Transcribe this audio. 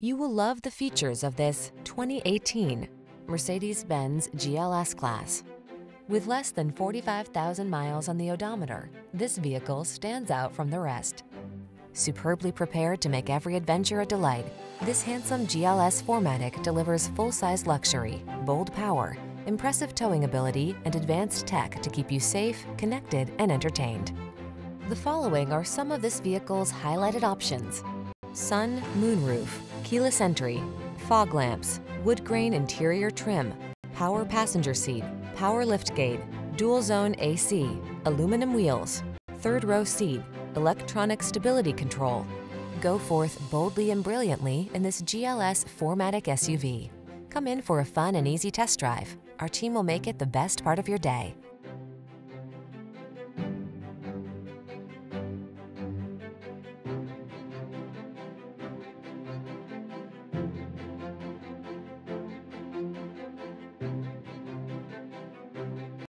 You will love the features of this 2018 Mercedes-Benz GLS Class. With less than 45,000 miles on the odometer, this vehicle stands out from the rest. Superbly prepared to make every adventure a delight, this handsome GLS 4Matic delivers full-size luxury, bold power, impressive towing ability, and advanced tech to keep you safe, connected, and entertained. The following are some of this vehicle's highlighted options: sun, moonroof, keyless entry, fog lamps, wood grain interior trim, power passenger seat, power liftgate, dual zone AC, aluminum wheels, third row seat, electronic stability control. Go forth boldly and brilliantly in this GLS 4Matic SUV. Come in for a fun and easy test drive. Our team will make it the best part of your day.